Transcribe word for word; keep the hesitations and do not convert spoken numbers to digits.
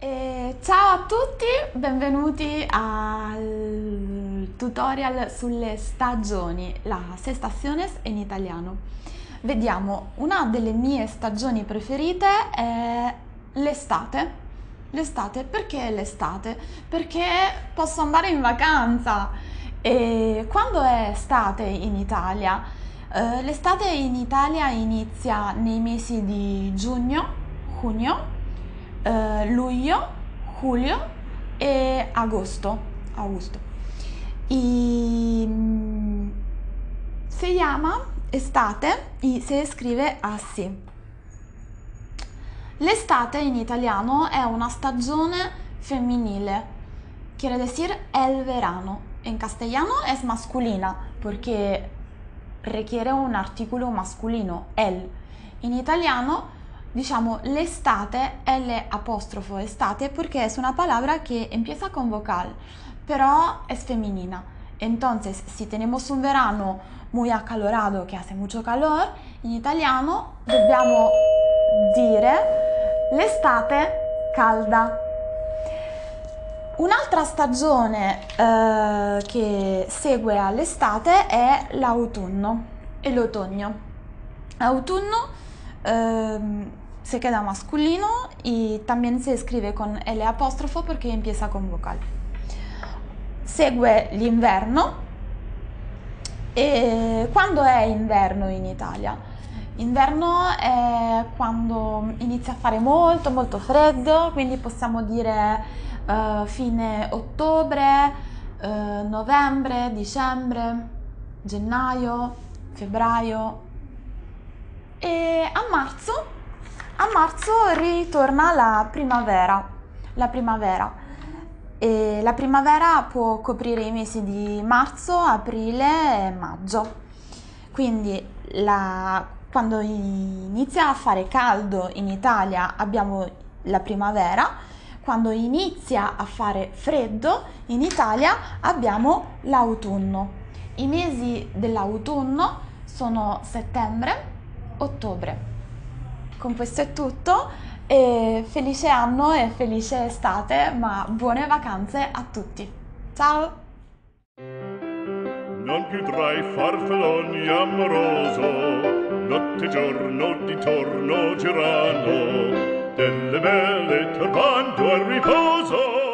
E ciao a tutti, benvenuti al tutorial sulle stagioni, la Sestaciones in italiano. Vediamo, una delle mie stagioni preferite è l'estate. L'estate, perché l'estate? Perché posso andare in vacanza. E quando è estate in Italia? Eh, l'estate in Italia inizia nei mesi di giugno, giugno, Uh, luglio, luglio e agosto, agosto. Y, mm, se llama estate e se scrive así. L'estate in italiano è una stagione femminile, quiere decir el verano. En castellano es masculina porque requiere un artículo masculino, el. In italiano diciamo l'estate, L apostrofo estate, perché è una parola che empieza con vocal, però è femminina. Entonces, si tenemos un verano muy acalorado, che hace mucho calor, in italiano dobbiamo dire l'estate calda. Un'altra stagione eh, che segue all'estate è l'autunno e l'autunno. Autunno Uh, se queda masculino y también se escribe con L apostrofo perché empieza con vocal. Segue l'inverno. E quando è inverno in Italia? Inverno è quando inizia a fare molto molto freddo, quindi possiamo dire uh, fine ottobre, uh, novembre, dicembre, gennaio, febbraio. E a marzo, a marzo ritorna la primavera, la primavera, e la primavera può coprire i mesi di marzo, aprile e maggio, quindi la, quando inizia a fare caldo in Italia abbiamo la primavera, quando inizia a fare freddo in Italia abbiamo l'autunno. I mesi dell'autunno sono settembre, ottobre. Con questo è tutto, e felice anno e felice estate, ma buone vacanze a tutti. Ciao! Non più tra i farfalloni amoroso, notte e giorno di torno girano, delle belle turbando al riposo.